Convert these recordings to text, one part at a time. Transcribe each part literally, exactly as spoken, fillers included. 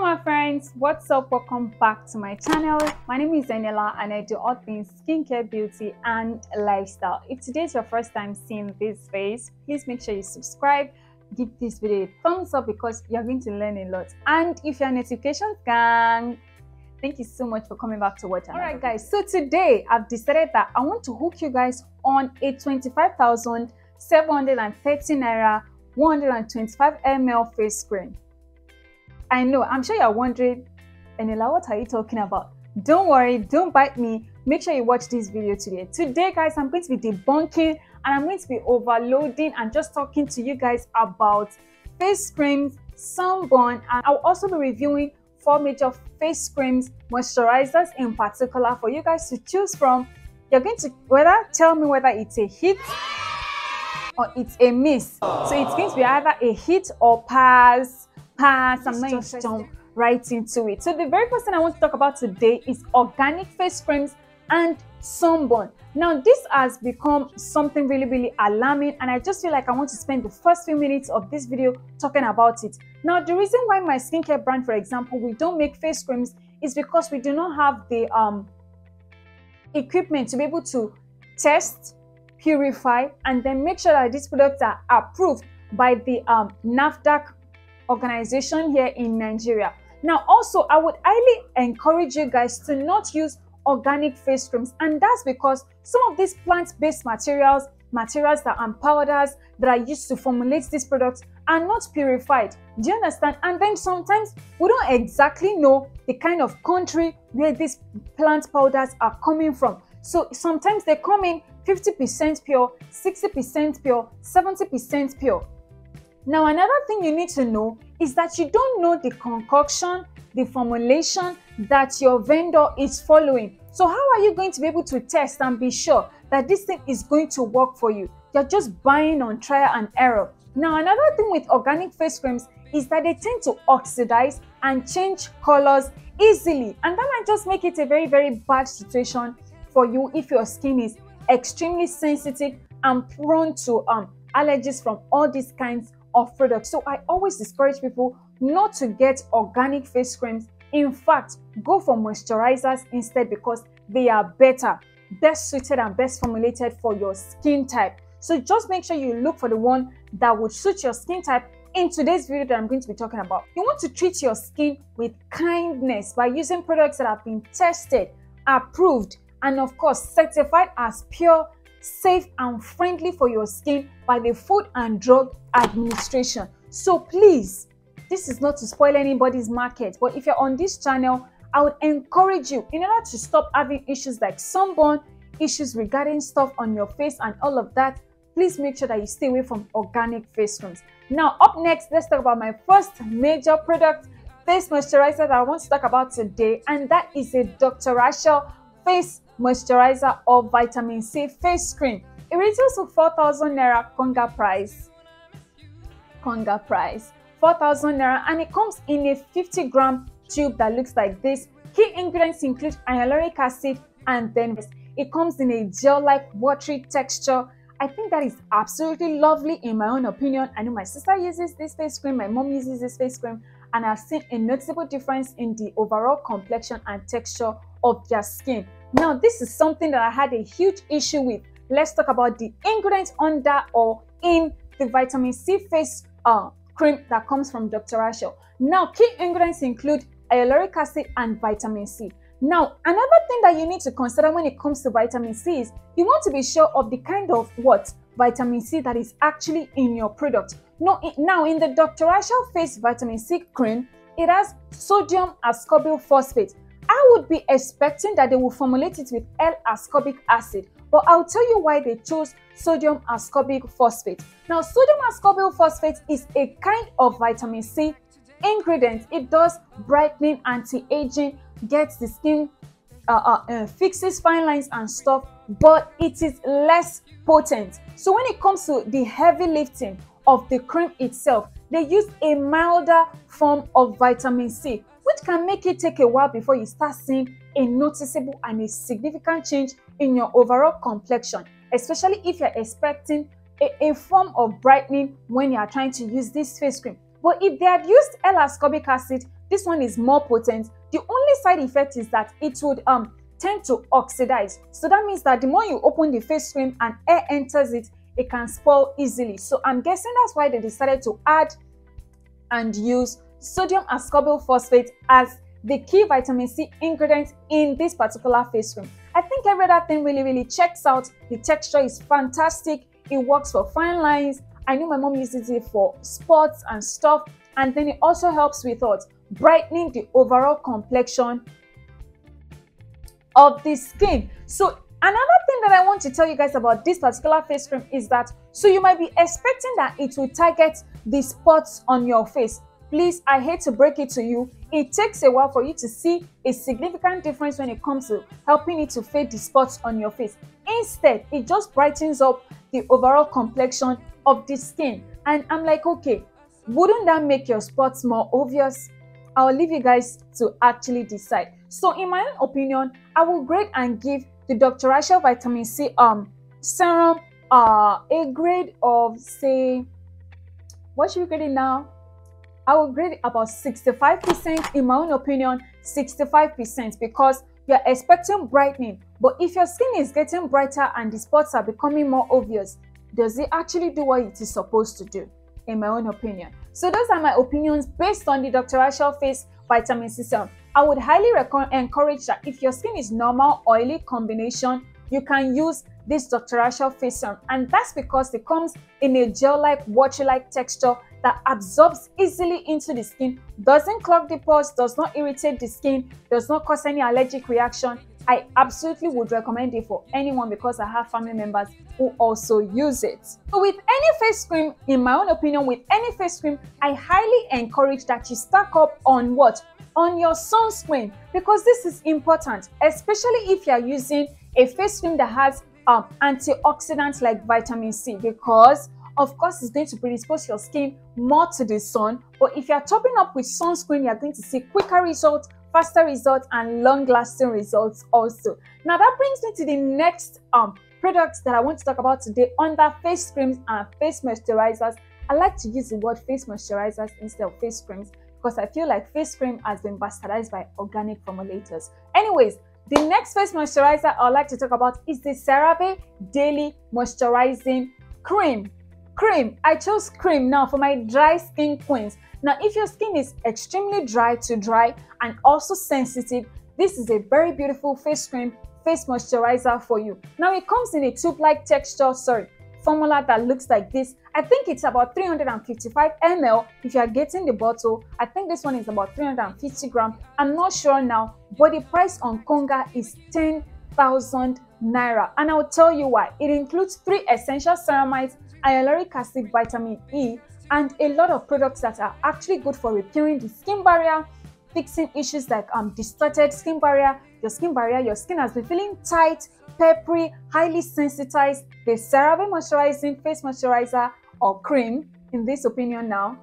Hello my friends, what's up? Welcome back to my channel. My name is Eniola and I do all things skincare, beauty and lifestyle. If today is your first time seeing this face, please make sure you subscribe, give this video a thumbs up because you're going to learn a lot. And if you're a notifications gang, thank you so much for coming back to watch. All right guys, so today I've decided that I want to hook you guys on a twenty-five thousand seven hundred thirty naira one hundred twenty-five milliliters face cream. I know, I'm sure you're wondering, Eniola, what are you talking about? Don't worry, don't bite me. Make sure you watch this video today. Today, guys, I'm going to be debunking and I'm going to be overloading and just talking to you guys about face creams, sunburn, and I'll also be reviewing four major face creams, moisturizers in particular, for you guys to choose from. You're going to whether tell me whether it's a hit or it's a miss. So it's going to be either a hit or pass. Pass, I'm not just jump right into it. So the very first thing I want to talk about today is organic face creams and sunburn. Now this has become something really really alarming and I just feel like I want to spend the first few minutes of this video talking about it. Now the reason why my skincare brand, for example, we don't make face creams is because we do not have the um, equipment to be able to test, purify and then make sure that these products are approved by the um, NAFDAC organization here in Nigeria. Now also I would highly encourage you guys to not use organic face creams, and that's because some of these plant-based materials materials that are powders that are used to formulate these products are not purified. Do you understand? And then sometimes we don't exactly know the kind of country where these plant powders are coming from. So sometimes they come in fifty percent pure, sixty percent pure, seventy percent pure. Now, another thing you need to know is that you don't know the concoction, the formulation that your vendor is following. So how are you going to be able to test and be sure that this thing is going to work for you? You're just buying on trial and error. Now, another thing with organic face creams is that they tend to oxidize and change colors easily. And that might just make it a very, very bad situation for you if your skin is extremely sensitive and prone to um, allergies from all these kinds of products. So I always discourage people not to get organic face creams. In fact, go for moisturizers instead because they are better, best suited and best formulated for your skin type. So just make sure you look for the one that would suit your skin type. In today's video that I'm going to be talking about, you want to treat your skin with kindness by using products that have been tested, approved and of course certified as pure, safe and friendly for your skin by the Food and Drug Administration. So please, this is not to spoil anybody's market, but if you're on this channel, I would encourage you, in order to stop having issues like sunburn, issues regarding stuff on your face and all of that, please make sure that you stay away from organic face creams. Now up next, let's talk about my first major product, face moisturizer, that I want to talk about today, and that is a Doctor Rashel face moisturizer or vitamin C face cream. It retails for four thousand naira conga price. Conga price. four thousand naira, and it comes in a fifty gram tube that looks like this. Key ingredients include hyaluronic acid and then it comes in a gel-like watery texture. I think that is absolutely lovely in my own opinion. I know my sister uses this face cream, my mom uses this face cream, and I've seen a noticeable difference in the overall complexion and texture of their skin. Now this is something that I had a huge issue with. Let's talk about the ingredients under or in the vitamin C face uh, cream that comes from Doctor Rashel. Now key ingredients include hyaluronic acid and vitamin C. Now another thing that you need to consider when it comes to vitamin C is you want to be sure of the kind of what vitamin C that is actually in your product. Now in, now in the Doctor Rashel face vitamin C cream, it has sodium ascorbyl phosphate. I would be expecting that they will formulate it with L-ascorbic acid, but I'll tell you why they chose sodium ascorbic phosphate. Now, sodium ascorbyl phosphate is a kind of vitamin C ingredient. It does brightening, anti-aging, gets the skin, uh, uh, uh, fixes fine lines and stuff, but it is less potent. So when it comes to the heavy lifting of the cream itself, they use a milder form of vitamin C, which can make it take a while before you start seeing a noticeable and a significant change in your overall complexion, especially if you're expecting a, a form of brightening when you are trying to use this face cream. But if they had used L-ascorbic acid, This one is more potent. The only side effect is that it would um tend to oxidize. So that means that the more you open the face cream and air enters it, it can spoil easily. So I'm guessing that's why they decided to add and use sodium ascorbyl phosphate as the key vitamin C ingredient in this particular face cream. I think every other thing really, really checks out. The texture is fantastic. It works for fine lines. I know my mom uses it for spots and stuff. And then it also helps with what? Brightening the overall complexion of the skin. So another thing that I want to tell you guys about this particular face cream is that, so you might be expecting that it will target the spots on your face. Please, I hate to break it to you, it takes a while for you to see a significant difference when it comes to helping it to fade the spots on your face. Instead, it just brightens up the overall complexion of the skin. And I'm like, okay, wouldn't that make your spots more obvious? I'll leave you guys to actually decide. So in my own opinion, I will grade and give the Doctor Rashel Vitamin C um serum uh, a grade of, say, what should we grade it now? I will grade about sixty-five percent, in my own opinion, sixty-five percent, because you're expecting brightening. But if your skin is getting brighter and the spots are becoming more obvious, does it actually do what it is supposed to do? In my own opinion. So those are my opinions based on the Doctor Rashel Face Vitamin C Serum. I would highly encourage that if your skin is normal, oily combination, you can use this Doctor Rashel Face Serum. And that's because it comes in a gel-like, water-like texture that absorbs easily into the skin, doesn't clog the pores, does not irritate the skin, does not cause any allergic reaction. I absolutely would recommend it for anyone because I have family members who also use it. So with any face cream, in my own opinion, with any face cream, I highly encourage that you stock up on what? On your sunscreen, because this is important, especially if you're using a face cream that has um, antioxidants like vitamin C, because of course, it's going to predispose your skin more to the sun. But if you're topping up with sunscreen, you're going to see quicker results, faster results, and long-lasting results also. Now, that brings me to the next um, product that I want to talk about today under face creams and face moisturizers. I like to use the word face moisturizers instead of face creams because I feel like face cream has been bastardized by organic formulators. Anyways, the next face moisturizer I'd like to talk about is the CeraVe Daily Moisturizing Cream. Cream, I chose cream now for my dry skin queens. Now, if your skin is extremely dry to dry and also sensitive, this is a very beautiful face cream, face moisturizer for you. Now, it comes in a tube-like texture, sorry, formula that looks like this. I think it's about three hundred fifty-five milliliters if you are getting the bottle. I think this one is about three hundred fifty grams. I'm not sure now, but the price on Konga is ten thousand naira. And I'll tell you why. It includes three essential ceramides, hyaluronic acid, vitamin E, and a lot of products that are actually good for repairing the skin barrier, fixing issues like um distorted skin barrier, your skin barrier, your skin has been feeling tight, peppery, highly sensitized. The CeraVe moisturizing face moisturizer or cream, in this opinion now,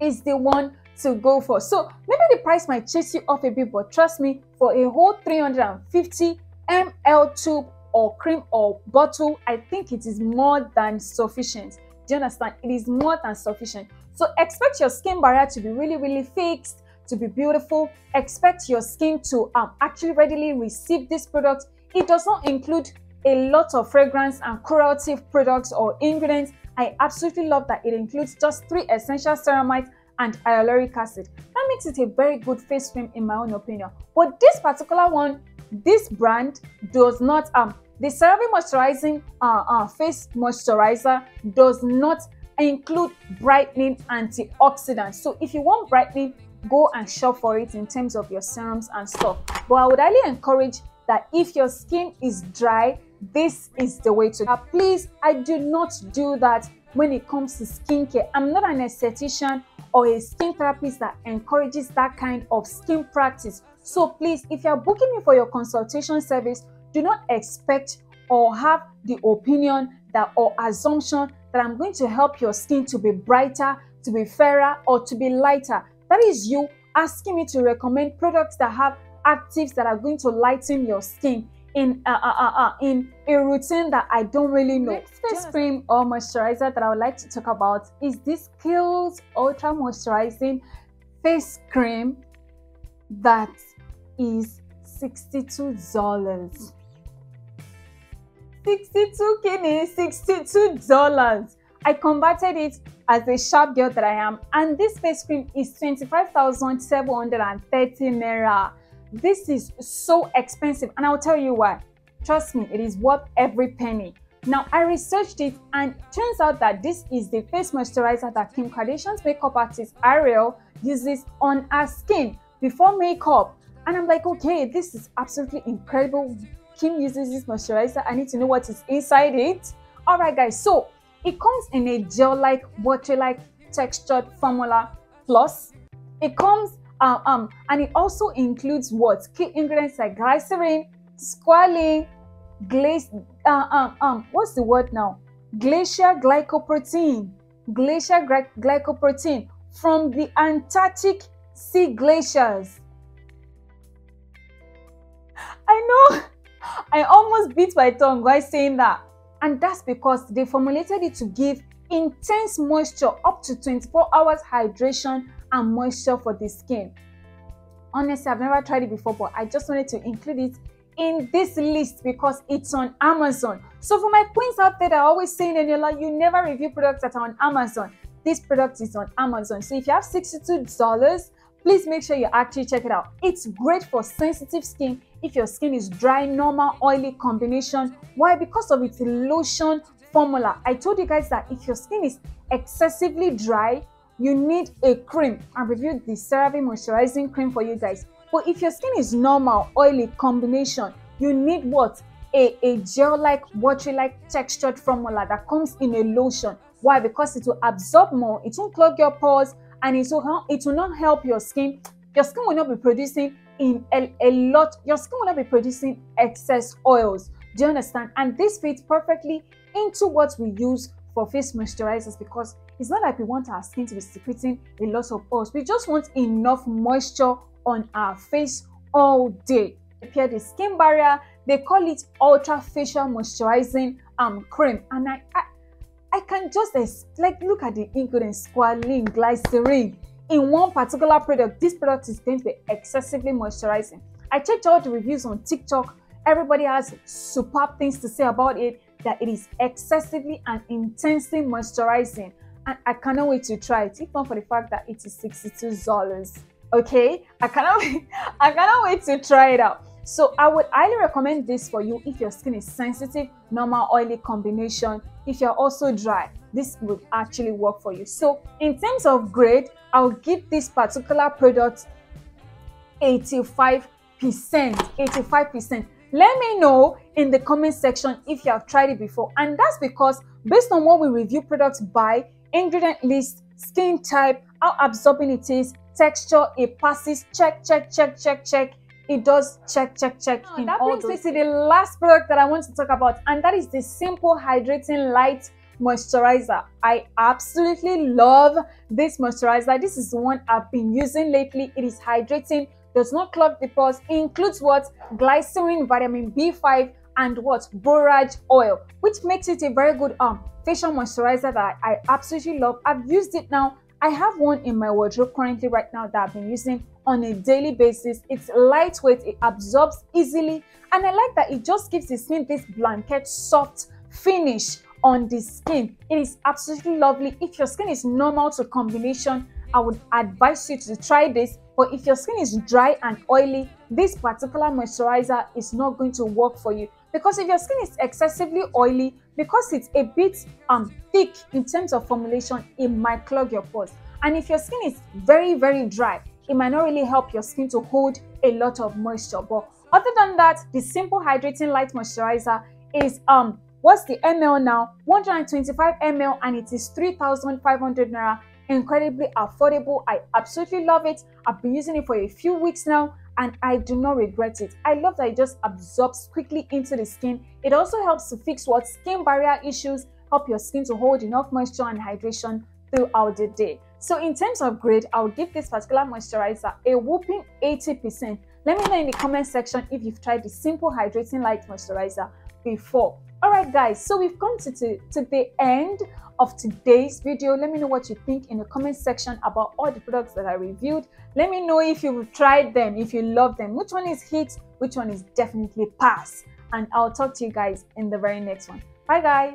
is the one to go for. So maybe the price might chase you off a bit, but trust me, for a whole three hundred fifty milliliter tube or cream or bottle, I think it is more than sufficient. Do you understand? It is more than sufficient. So expect your skin barrier to be really, really fixed, to be beautiful. Expect your skin to um, actually readily receive this product. It does not include a lot of fragrance and curative products or ingredients. I absolutely love that it includes just three essential ceramides and hyaluronic acid. That makes it a very good face cream in my own opinion. But this particular one, this brand does not, um, the CeraVe moisturizing uh, uh, face moisturizer does not include brightening antioxidants. So if you want brightening, go and shop for it in terms of your serums and stuff. But I would highly encourage that if your skin is dry, this is the way to go. Please, I do not do that when it comes to skincare. I'm not an esthetician or a skin therapist that encourages that kind of skin practice. So please, if you're booking me for your consultation service, do not expect or have the opinion that or assumption that I'm going to help your skin to be brighter, to be fairer, or to be lighter. That is you asking me to recommend products that have actives that are going to lighten your skin in uh, uh, uh, uh, in a routine that I don't really know. Next face cream or moisturizer that I would like to talk about is this Kiehl's Ultra Moisturizing Face Cream That is sixty-two dollars. sixty-two guinea, sixty-two dollars. I converted it as a sharp girl that I am, and this face cream is twenty-five thousand seven hundred thirty naira. This is so expensive, and I'll tell you why. Trust me, it is worth every penny. Now, I researched it, and it turns out that this is the face moisturizer that Kim Kardashian's makeup artist Ariel uses on her skin before makeup. And I'm like, okay, this is absolutely incredible. Kim uses this moisturizer. I need to know what is inside it. All right, guys, so it comes in a gel-like, watery-like textured formula plus. It comes, uh, um, and it also includes what? Key ingredients like glycerin, squalene, glaze, uh, um, um, what's the word now? Glacier glycoprotein. Glacier glycoprotein from the Antarctic sea glaciers. I know, I almost bit my tongue while saying that. And that's because they formulated it to give intense moisture, up to twenty-four hours hydration and moisture for the skin. Honestly, I've never tried it before, but I just wanted to include it in this list because it's on Amazon. So for my queens out there that are always saying, Eniola, you never review products that are on Amazon. This product is on Amazon. So if you have sixty-two dollars, please make sure you actually check it out. It's great for sensitive skin. If your skin is dry, normal, oily combination. Why? Because of its lotion formula. I told you guys that if your skin is excessively dry, you need a cream. I reviewed the CeraVe moisturizing cream for you guys. But if your skin is normal, oily combination, you need what? A, a gel-like, watery-like textured formula that comes in a lotion. Why? Because it will absorb more, it won't clog your pores, and it will, it will not help your skin. Your skin will not be producing in a, a lot, your skin will not be producing excess oils. Do you understand? And this fits perfectly into what we use for face moisturizers, because it's not like we want our skin to be secreting a lot of oils. We just want enough moisture on our face all day. Repair the skin barrier. They call it ultra facial moisturizing um cream, and I, I I can just like look at the ingredients: squalene, glycerin in one particular product. This product is going to be excessively moisturizing. I checked all the reviews on TikTok. Everybody has superb things to say about it, that it is excessively and intensely moisturizing, and I cannot wait to try it. If not for the fact that it is sixty-two dollars, okay, I cannot wait, I cannot wait to try it out. So I would highly recommend this for you if your skin is sensitive, normal, oily combination. If you're also dry, this would actually work for you. So in terms of grade, I'll give this particular product eighty-five percent. eighty-five percent. Let me know in the comment section if you have tried it before. And that's because based on what we review products by, ingredient list, skin type, how absorbing it is, texture, it passes, check, check, check, check, check. It does check, check, check. Oh, in that all brings those. Me to the last product that I want to talk about, and that is the Simple Hydrating Light Moisturizer. I absolutely love this moisturizer. This is the one I've been using lately. It is hydrating, does not clog the pores, includes what? Glycerin, vitamin B five, and what? Borage oil, which makes it a very good um facial moisturizer that I absolutely love. I've used it now. I have one in my wardrobe currently right now that I've been using on a daily basis. It's lightweight, it absorbs easily, and I like that it just gives the skin this blanket soft finish on the skin. It is absolutely lovely. If your skin is normal to combination, I would advise you to try this, but if your skin is dry and oily, this particular moisturizer is not going to work for you. Because if your skin is excessively oily, because it's a bit um, thick in terms of formulation, it might clog your pores. And if your skin is very, very dry, it might not really help your skin to hold a lot of moisture. But other than that, the Simple Hydrating Light Moisturizer is, um, what's the M L now? one hundred twenty-five milliliters, and it is three thousand five hundred naira. Incredibly affordable. I absolutely love it. I've been using it for a few weeks now, and I do not regret it. I love that it just absorbs quickly into the skin. It also helps to fix what? Skin barrier issues, help your skin to hold enough moisture and hydration throughout the day. So in terms of grade, I'll give this particular moisturizer a whopping eighty percent. Let me know in the comment section if you've tried the Simple Hydrating Light Moisturizer. before. All right, guys, so we've come to, to, to the end of today's video. Let me know what you think in the comment section about all the products that I reviewed. Let me know if you've tried them, if you love them, which one is hit, which one is definitely pass. And I'll talk to you guys in the very next one. Bye, guys.